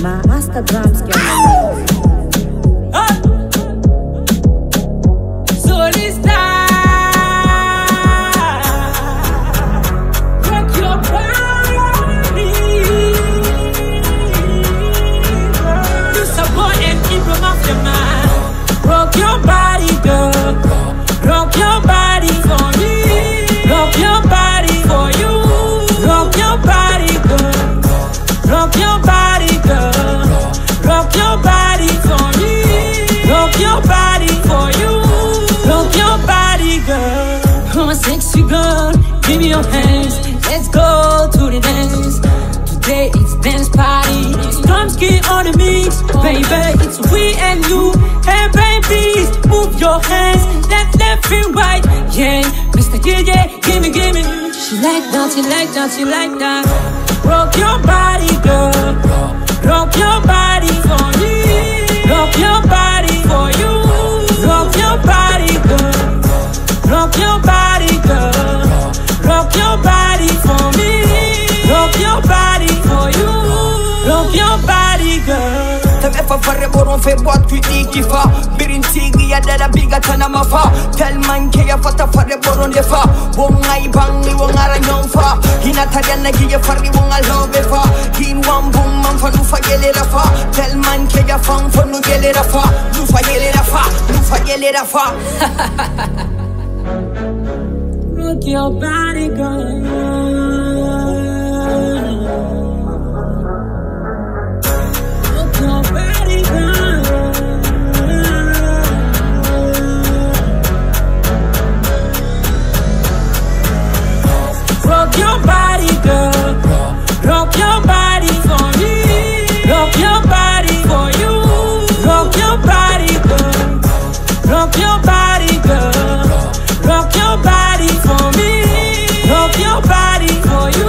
My Instagram's killing me. Oh! Solista! Give me your hands, let's go to the dance. Today it's dance party. Strumsky on the mix, baby. It's we and you, hey babies. Move your hands, left and right. Yeah, Mr. Yeah, gimme. She like that. Rock your body, girl. Rock your body for me. Rock your body for you. Rock your body, girl. Rock your body, girl. Rock your body for me. Rock your body for you. Rock your body, girl. Tamefa farre boron fe boat kui ikifa. Birintigi ya dada biga tanama fa. Tel manke ya fata farre boron lefa. Wongai bangi wongara nyongfa. Hina tariana giye farri wonga lobe fa. Hin wambung manfa nufa yele rafa. Tel manke ya fangfa nu yele rafa. Nufa yele rafa, nufa yele rafa. Hahaha. Rock your body, girl. Rock your body, girl. Rock your body, girl. Rock your body for me. Rock your body for you. Rock your body, girl. Rock your body, girl. Rock your body for me. Rock your body for you.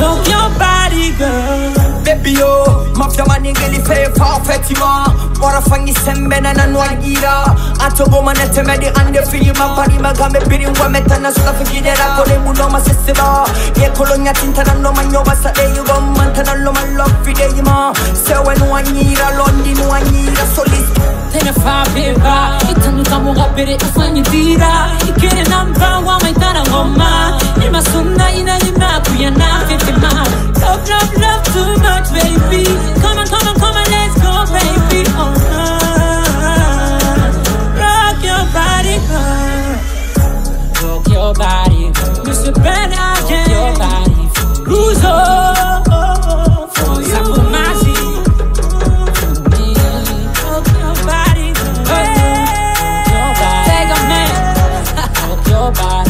Rock your body, girl. Baby, yo, mafia maningeli fefa fetima. Mora fangi sembe na nanuagira. Atobo manete medi ande filima. Parima game piringwa metana sola fikidera. Kore muno masisima. Ye kolonya tintana no manyo basa deyu gom. Mantana lo malofi deyima. Sewe nuanyira, londi nuanyira solis. Tena favela, itanu tamu rapere afanye dira. Ikere namba wa maitana ngoma. Nima sunda ina lima kuyana fitema. Love too much baby. Come on, let's go baby. Oh no. Rock your body, girl. Rock your body, girl. Mr. Ben Agen. Rock your body, Ruzo. For you. Sakumasi. Bye.